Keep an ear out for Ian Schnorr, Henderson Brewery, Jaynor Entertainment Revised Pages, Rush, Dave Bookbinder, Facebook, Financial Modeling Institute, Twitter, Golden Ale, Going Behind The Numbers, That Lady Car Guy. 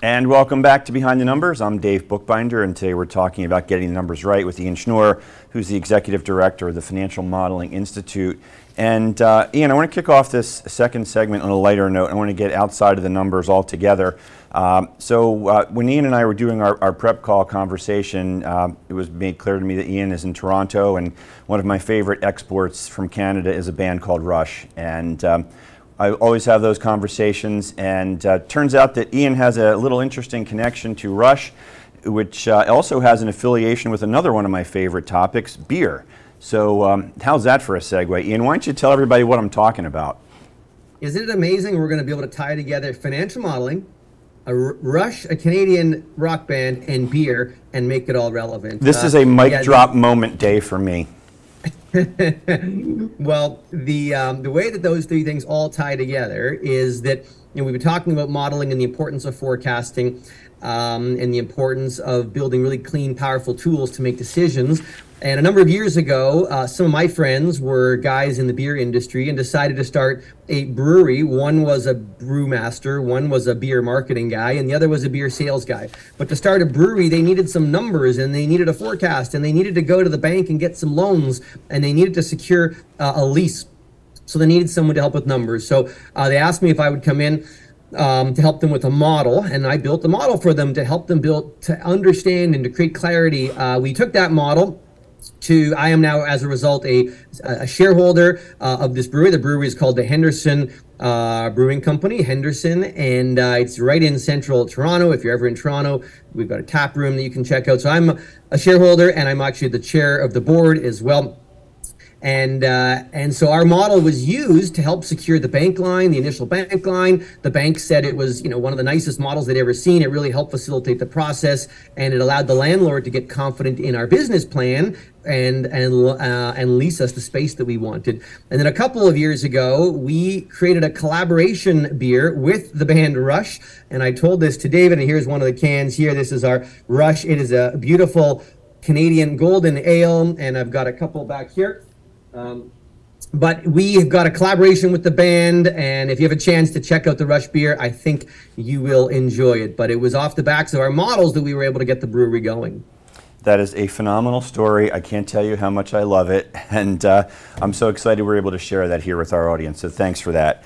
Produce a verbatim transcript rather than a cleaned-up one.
And welcome back to Behind the Numbers. I'm Dave Bookbinder, and today we're talking about getting the numbers right with Ian Schnorr, who's the Executive Director of the Financial Modeling Institute. And uh, Ian, I want to kick off this second segment on a lighter note. I want to get outside of the numbers altogether. Um, so uh, when Ian and I were doing our, our prep call conversation, uh, it was made clear to me that Ian is in Toronto, and one of my favorite exports from Canada is a band called Rush. And um, I always have those conversations, and uh, turns out that Ian has a little interesting connection to Rush, which uh, also has an affiliation with another one of my favorite topics, beer. So um, how's that for a segue? Ian, why don't you tell everybody what I'm talking about? Isn't it amazing we're going to be able to tie together financial modeling, a Rush, a Canadian rock band, and beer, and make it all relevant. This uh, is a mic yeah, drop moment day for me. Well, the um, the way that those three things all tie together is that, you know, we've been talking about modeling and the importance of forecasting, um, and the importance of building really clean, powerful tools to make decisions. And a number of years ago, uh, some of my friends were guys in the beer industry and decided to start a brewery. One was a brewmaster, one was a beer marketing guy, and the other was a beer sales guy. But to start a brewery, they needed some numbers, and they needed a forecast, and they needed to go to the bank and get some loans, and they needed to secure uh, a lease. So they needed someone to help with numbers. So uh, they asked me if I would come in Um, to help them with a model, and I built the model for them to help them build, to understand and to create clarity. Uh, we took that model to, I am now as a result a, a shareholder uh, of this brewery. The brewery is called the Henderson uh, Brewing Company, Henderson, and uh, it's right in central Toronto. If you're ever in Toronto, we've got a tap room that you can check out. So I'm a shareholder, and I'm actually the chair of the board as well. And uh, and so our model was used to help secure the bank line, the initial bank line. The bank said it was, you know, one of the nicest models they'd ever seen. It really helped facilitate the process, and it allowed the landlord to get confident in our business plan and and uh, and lease us the space that we wanted. And then a couple of years ago, we created a collaboration beer with the band Rush. And I told this to David, and here's one of the cans here. This is our Rush. It is a beautiful Canadian Golden Ale, and I've got a couple back here. Um, but we have got a collaboration with the band, and if you have a chance to check out the Rush beer, I think you will enjoy it. But it was off the backs of our models that we were able to get the brewery going. That is a phenomenal story. I can't tell you how much I love it, and uh, I'm so excited we're able to share that here with our audience, so thanks for that.